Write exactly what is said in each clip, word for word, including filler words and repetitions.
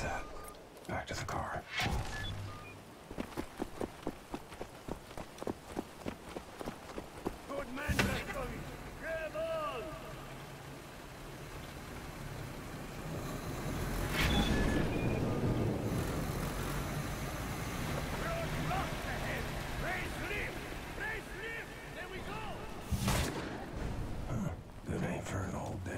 That's that. Back to the car. Good man, Blazkowicz. Grab on! Road blocked ahead. Raise lift! Raise lift! There we go! Huh. Good aim for an old dame.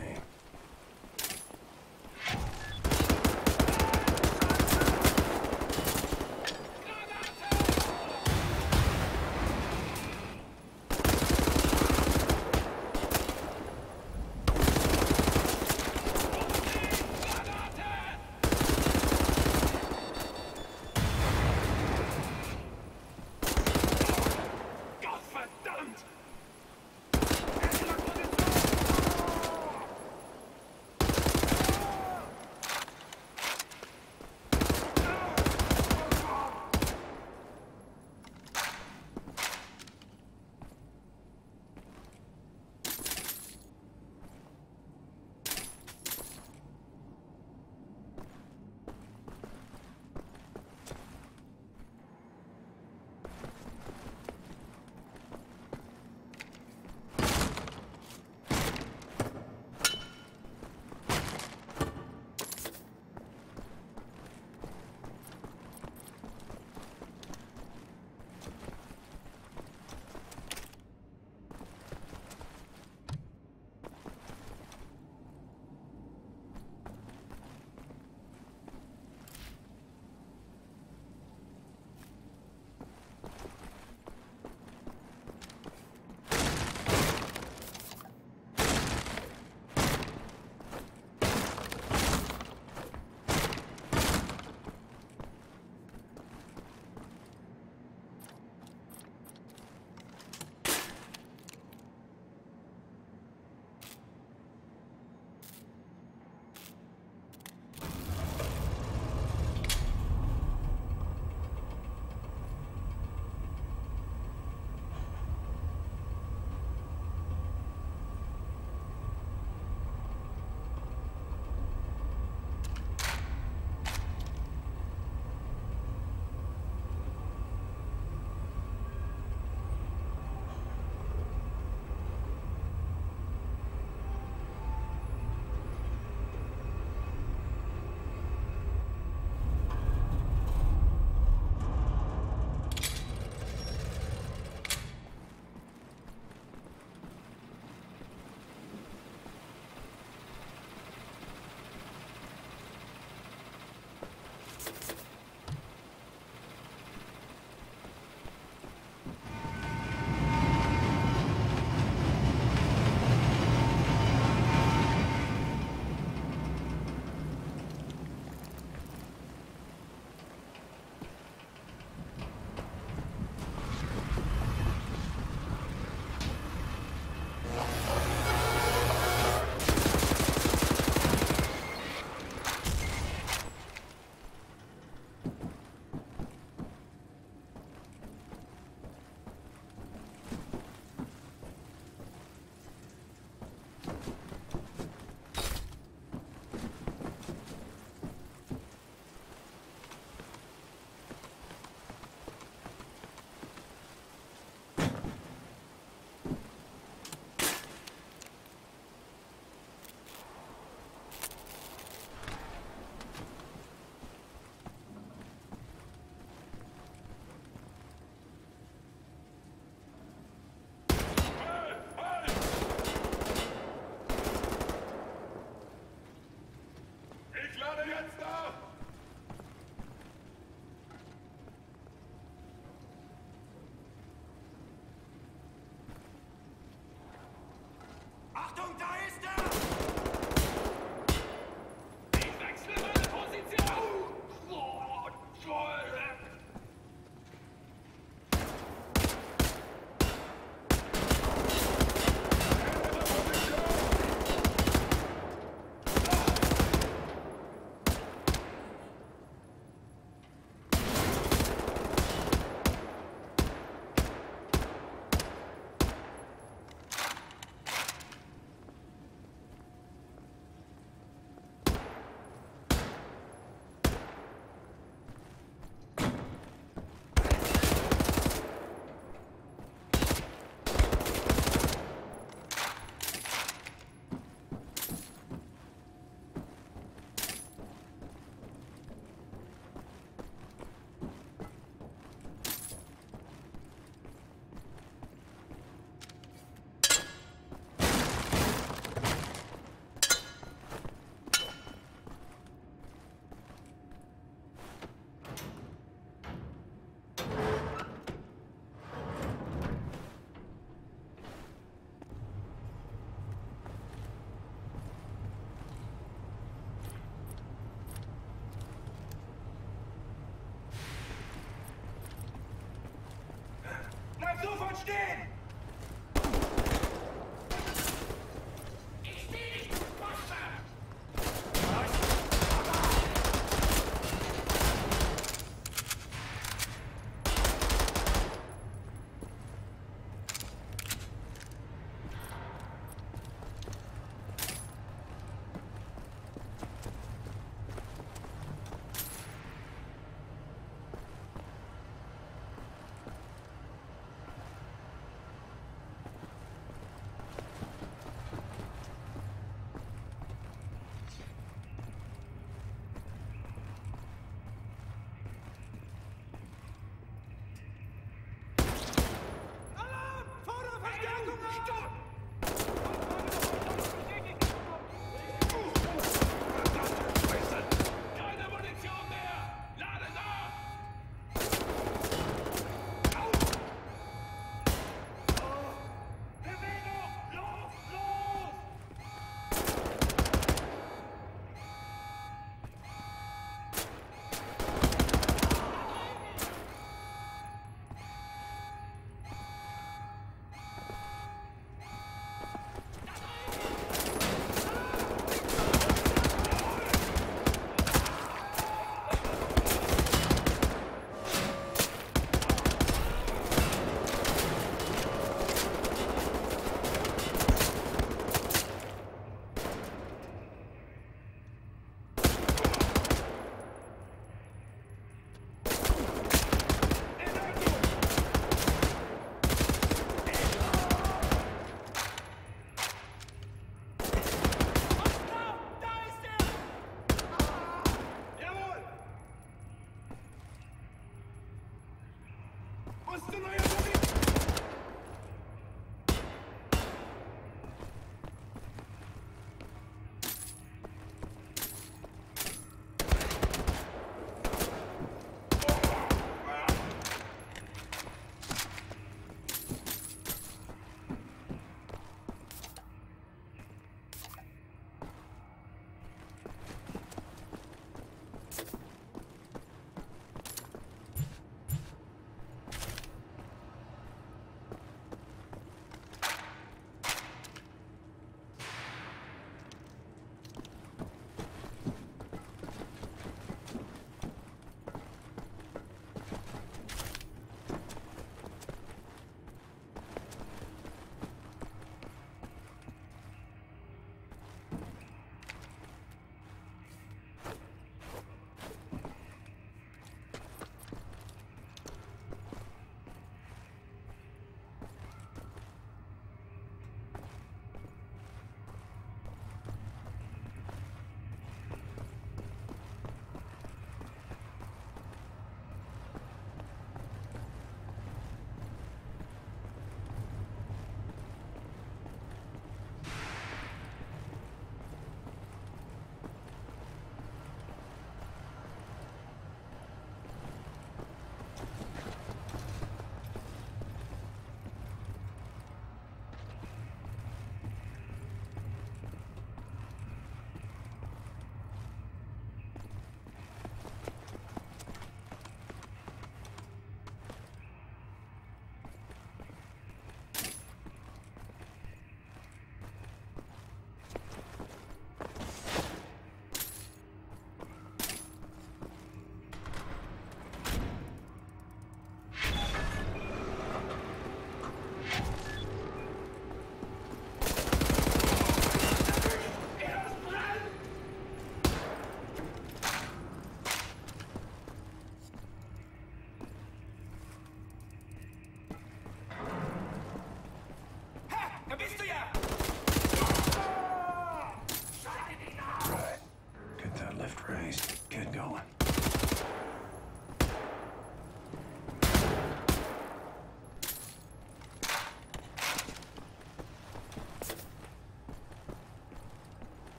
kid going.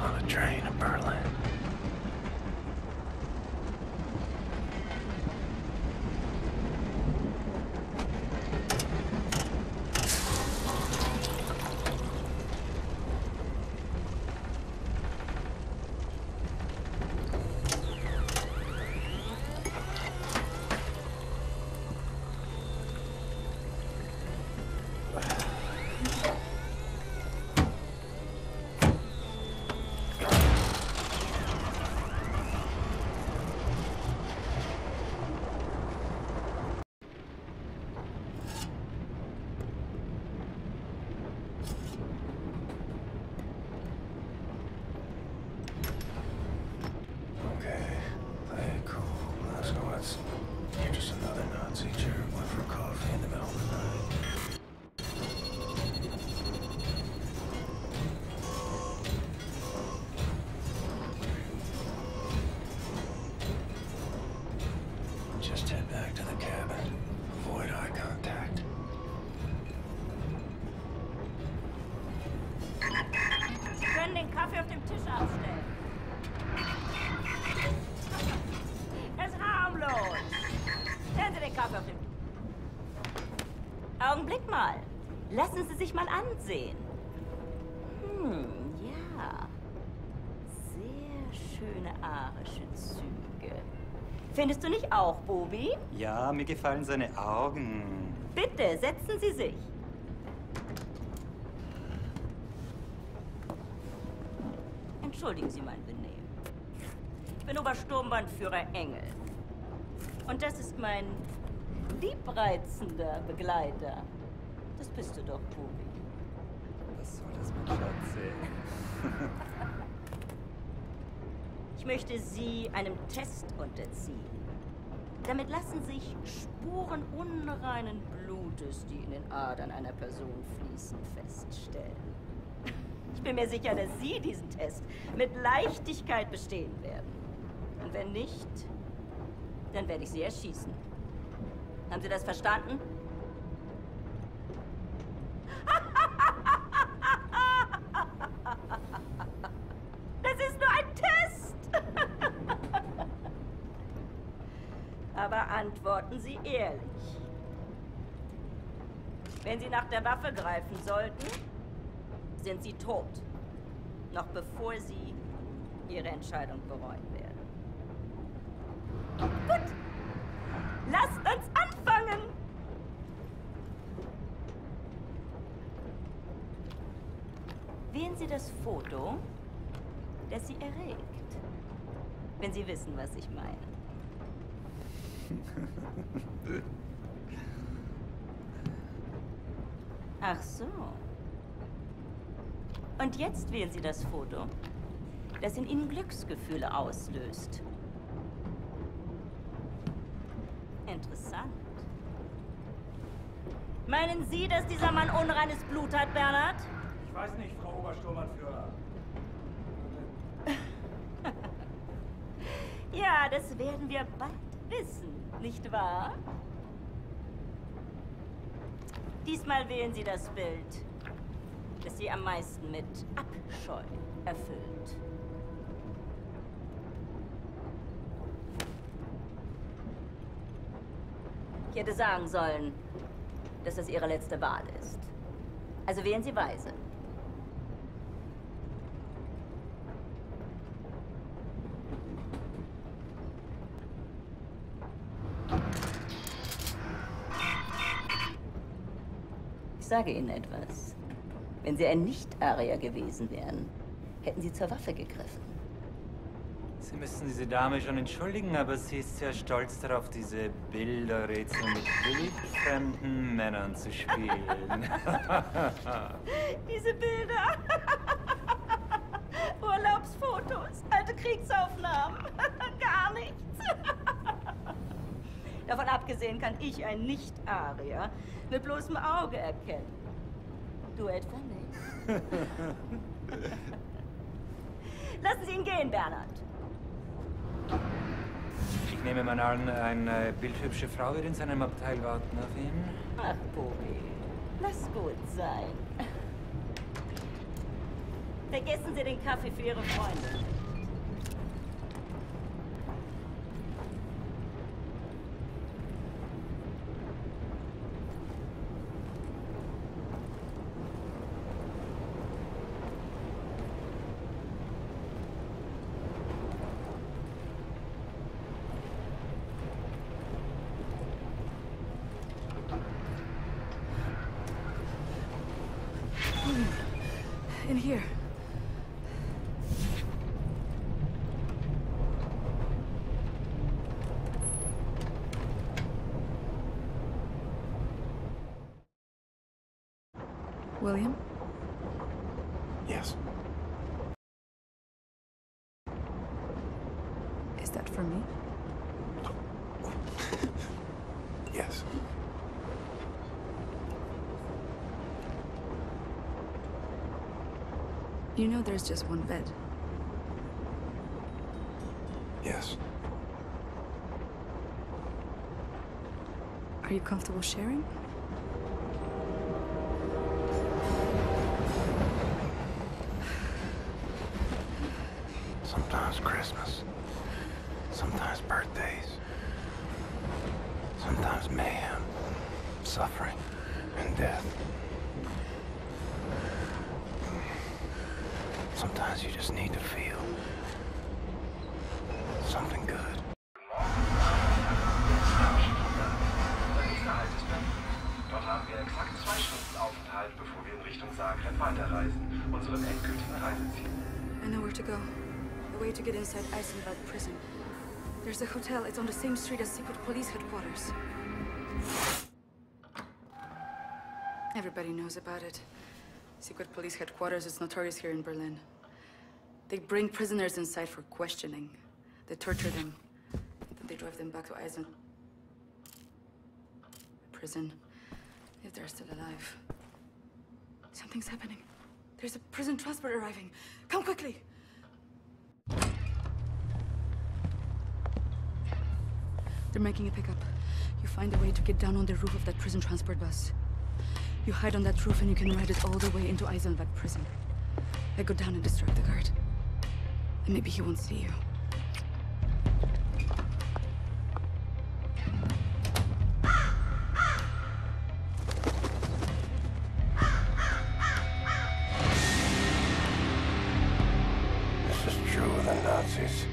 on a train in Berlin. Augenblick mal. Lassen Sie sich mal ansehen. Hm, ja. Sehr schöne arische Züge. Findest du nicht auch, Bobi? Ja, mir gefallen seine Augen. Bitte, setzen Sie sich. Entschuldigen Sie mein Benehmen. Ich bin Obersturmbandführer Engel. Und das ist mein liebreizender Begleiter. Das bist du doch, Tobi. Was soll das mit Schatze? Ich möchte Sie einem Test unterziehen. Damit lassen sich Spuren unreinen Blutes, die in den Adern einer Person fließen, feststellen. Ich bin mir sicher, dass Sie diesen Test mit Leichtigkeit bestehen werden. Und wenn nicht, dann werde ich Sie erschießen. Haben Sie das verstanden? Das ist nur ein Test! Aber antworten Sie ehrlich. Wenn Sie nach der Waffe greifen sollten, sind Sie tot. Noch bevor Sie Ihre Entscheidung bereuen werden. Gut! Lasst uns anfangen! Wählen Sie das Foto, das Sie erregt, wenn Sie wissen, was ich meine. Ach so. Und jetzt wählen Sie das Foto, das in Ihnen Glücksgefühle auslöst. Interessant. Meinen Sie, dass dieser Mann unreines Blut hat, Bernhard? Ich weiß nicht, Frau Obersturmbandführer. Ja, das werden wir bald wissen, nicht wahr? Diesmal wählen Sie das Bild, das Sie am meisten mit Abscheu erfüllt. Ich hätte sagen sollen, dass das Ihre letzte Wahl ist. Also wählen Sie weise. Ich sage Ihnen etwas. Wenn Sie ein Nicht-Arier gewesen wären, hätten Sie zur Waffe gegriffen. Sie müssen diese Dame schon entschuldigen, aber sie ist sehr stolz darauf, diese Bilderrätsel mit wildfremden Männern zu spielen. Diese Bilder! Urlaubsfotos, alte Kriegsaufnahmen, gar nichts! Davon abgesehen kann ich ein Nicht-Arier mit bloßem Auge erkennen. Du etwa nicht. Lassen Sie ihn gehen, Bernhard. Ich nehme mal an, eine bildhübsche Frau wird in seinem Abteil warten auf ihn. Ach, Bobi, lass gut sein. Vergessen Sie den Kaffee für Ihre Freunde. In here. William? Yes. Is that for me? Yes. You know there's just one bed. Yes. Are you comfortable sharing? Sometimes Christmas. Sometimes birthdays. Sometimes mayhem, suffering, and death. Sometimes you just need to feel something good. Nächster Haltestelle. Dort haben wir exakt zwei Stunden Aufenthalt, bevor wir in Richtung Zagreb weiterreisen, unserem endgültigen Reiseziel. I know where to go. The way to get inside Eisenbahn Prison. There's a hotel. It's on the same street as secret police headquarters. Everybody knows about it. Secret police headquarters is notorious here in Berlin. They bring prisoners inside for questioning. They torture them. Then they drive them back to Eisen... prison. If they're still alive. Something's happening. There's a prison transport arriving. Come quickly! They're making a pickup. You find a way to get down on the roof of that prison transport bus. You hide on that roof and you can ride it all the way into Eisenbahn Prison. I go down and distract the guard. And maybe he won't see you. This is true of the Nazis.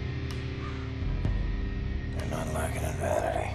They're not lacking in vanity.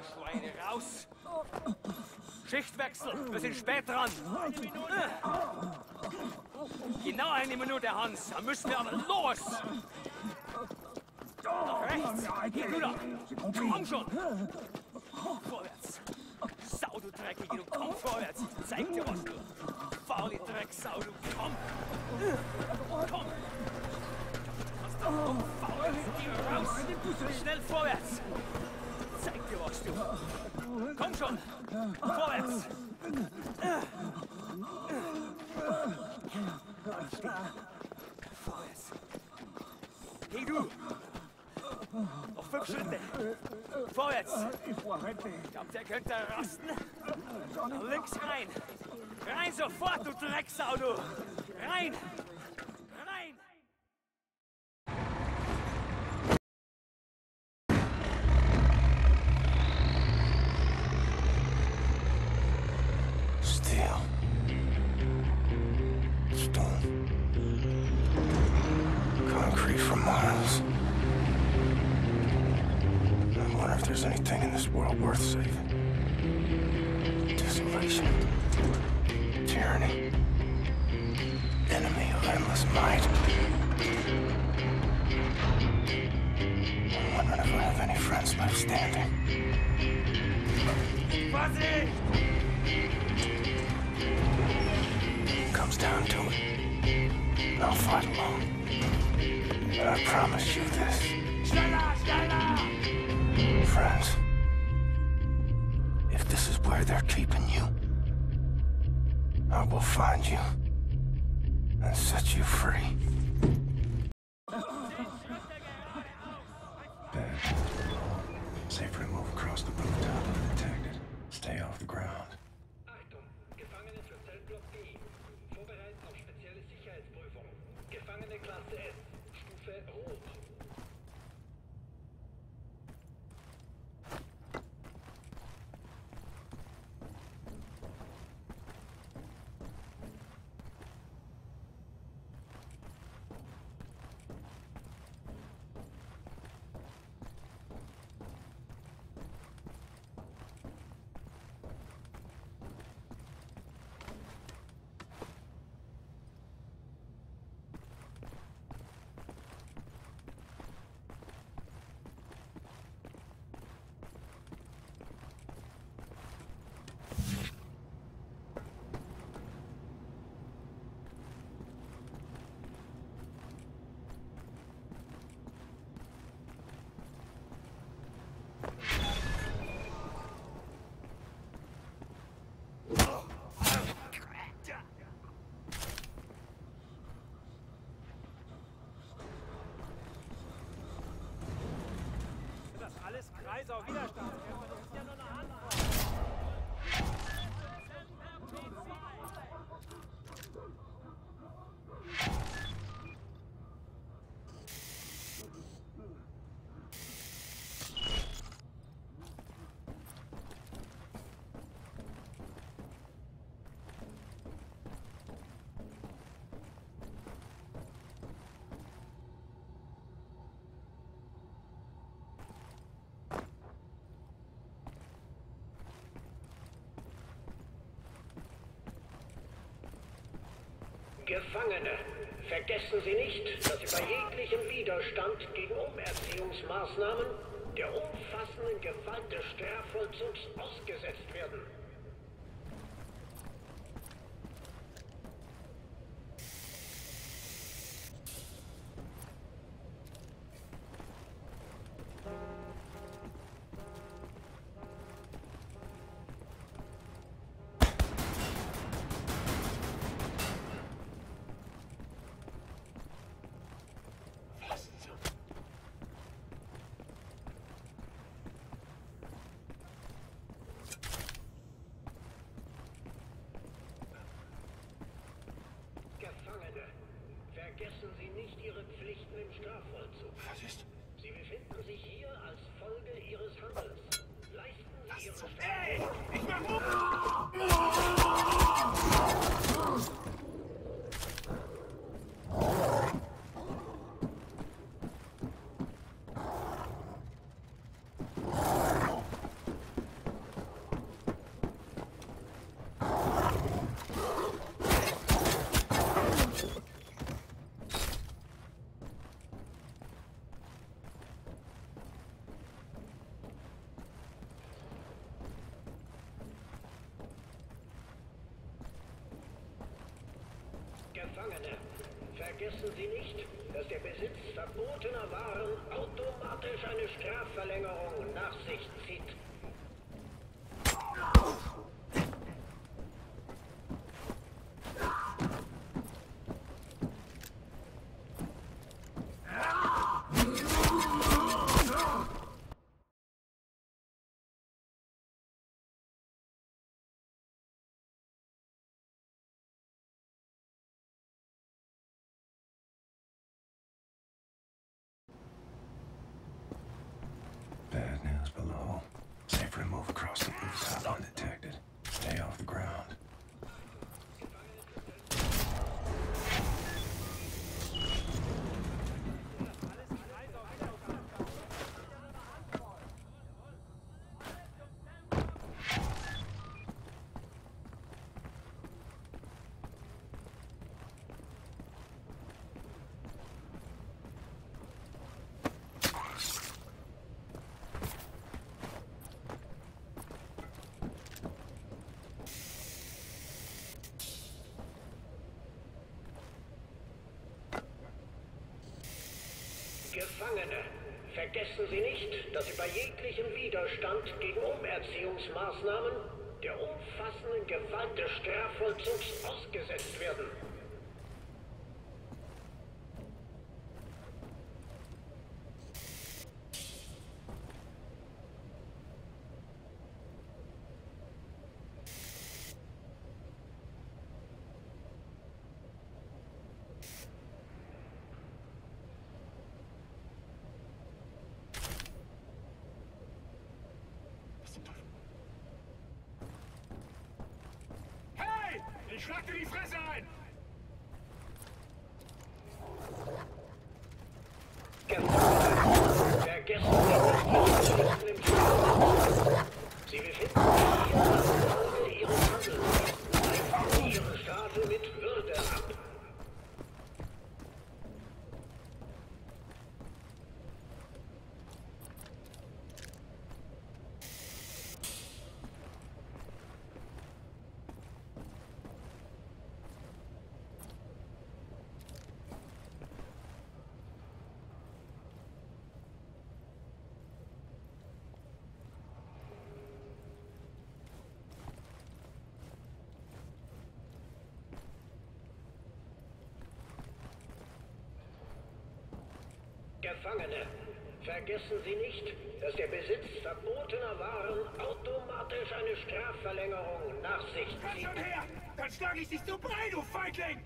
ihr Schweine, raus! Schichtwechsel, wir sind spät dran! Eine Minute! Genau eine Minute, Hans, da müssen wir aber los! Nach rechts, geh rüber! Komm schon! Vorwärts! Sau, du Dreckige, du komm vorwärts! Ich zeig dir was, du! Faule Drecksau, du komm! Komm! Du Faule, geh raus! Schnell vorwärts! Zeig dir was, du! Komm schon! Vorwärts! Vorwärts! Hey, du! Noch fünf Schritte! Vorwärts! Ich glaub, der könnte rasten! Nach links rein! Rein sofort, du Drecksau, du! Rein! Rein! Kreiser Widerstand. Gefangene, vergessen Sie nicht, dass Sie bei jeglichem Widerstand gegen Umerziehungsmaßnahmen der umfassenden Gewalt des Strafvollzugs ausgesetzt werden. Vergessen Sie nicht Ihre Pflichten im Strafvollzug. Was ist? Sie befinden sich hier als Folge Ihres Handels. Leisten Sie Ihren Strafvollzug. Ey! Ich mach um! Gefangene. Vergessen Sie nicht, dass der Besitz verbotener Waren automatisch eine Strafverlängerung nach sich zieht. Bad news below. Safely move across the rooftop undetected. Stay off the ground. Gefangene, vergessen Sie nicht, dass Sie bei jeglichem Widerstand gegen Umerziehungsmaßnahmen der umfassenden Gewalt des Strafvollzugs ausgesetzt werden. Ich schlag dir die Fresse ein! Gefangene, vergessen Sie nicht, Sie befinden sich in Ihrer Strafe Ihres Handels. Leiten Sie Ihre Strafe mit Würde ab. Gefangene, vergessen Sie nicht, dass der Besitz verbotener Waren automatisch eine Strafverlängerung nach sich zieht. Komm schon her! Dann schlage ich dich zu Brei, du Feigling!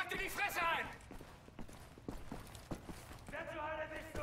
Schlag dir die Fresse ein! Wer zur Hölle bist du?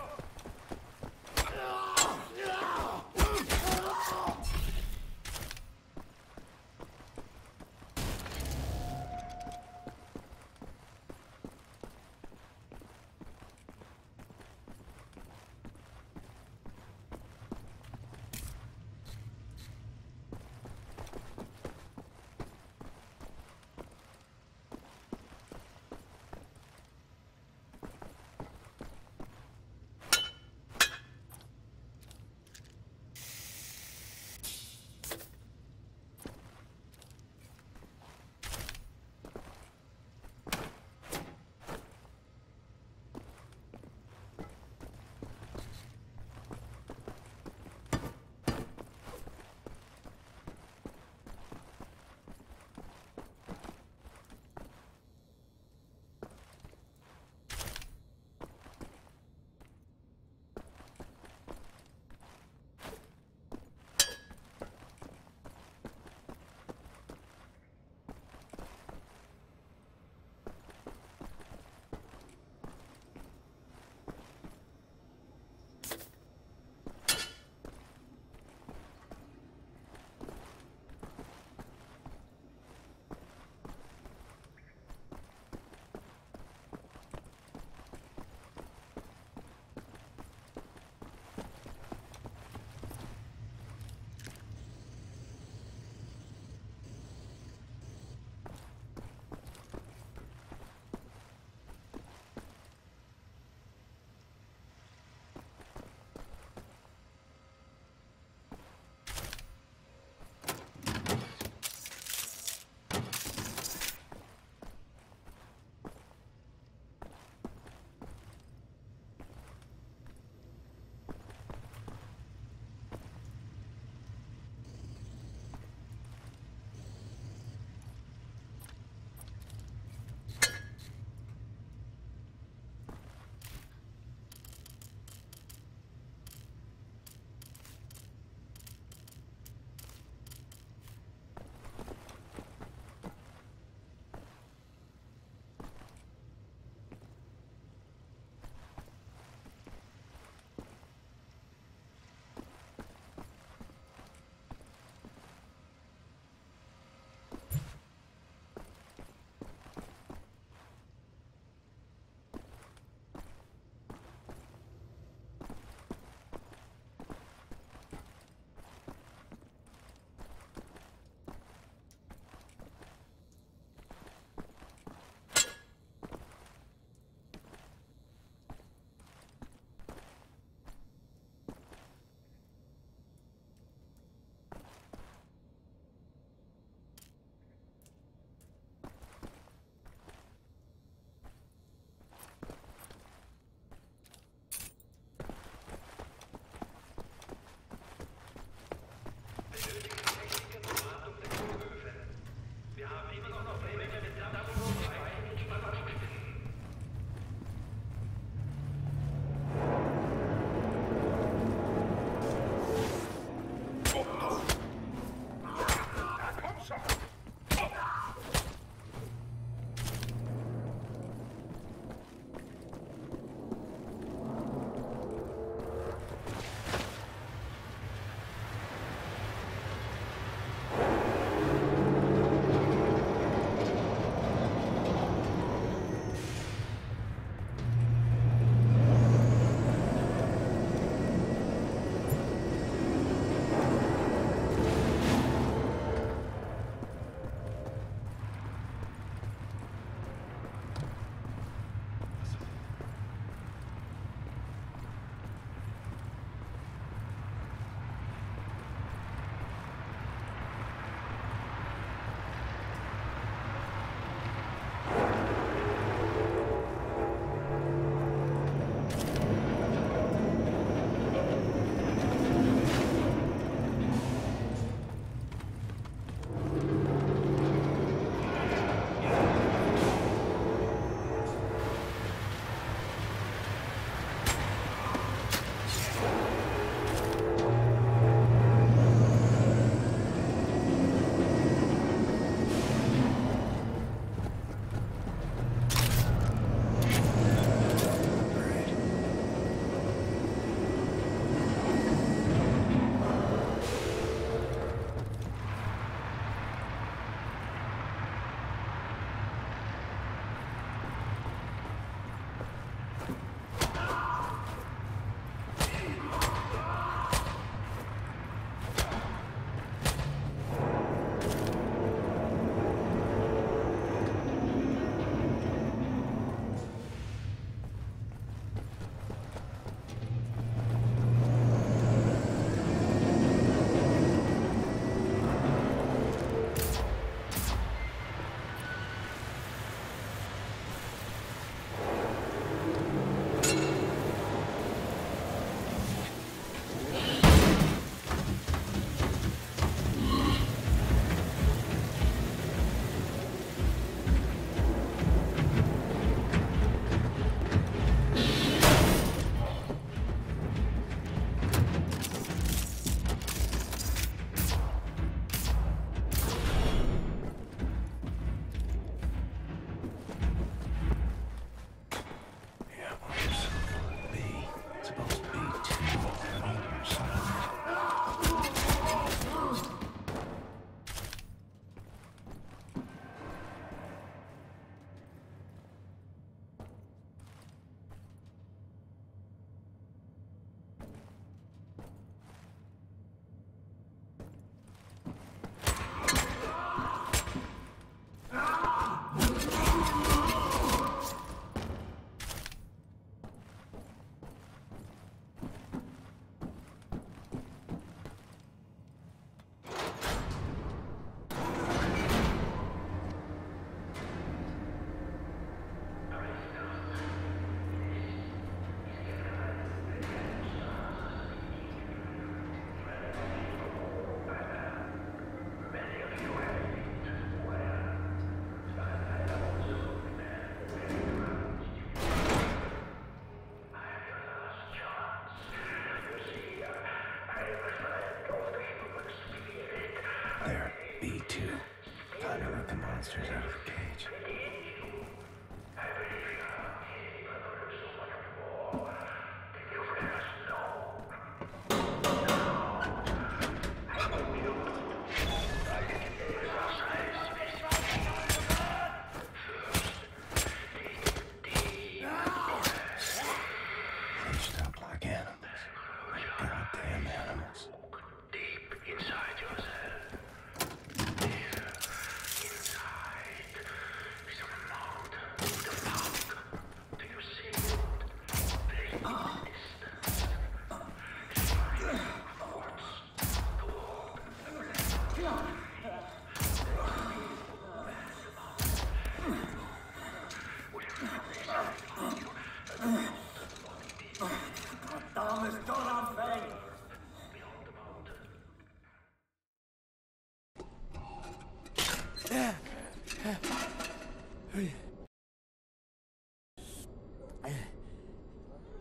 Here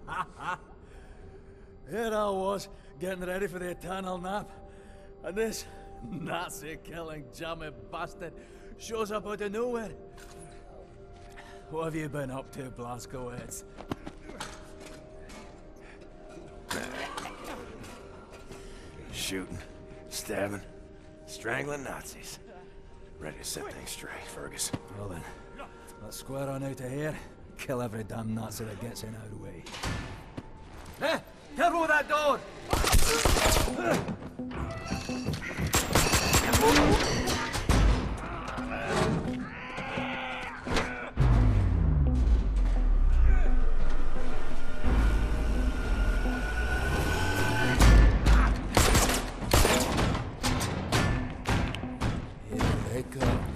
I was, getting ready for the eternal nap, and this Nazi-killing jammy bastard shows up out of nowhere. What have you been up to, Blazkowicz? Shooting, stabbing, strangling Nazis. Ready to set things straight, Fergus. Well then, let's square on out of here. Kill every damn Nazi that gets in our way. Eh! Turbo that door! Here they come.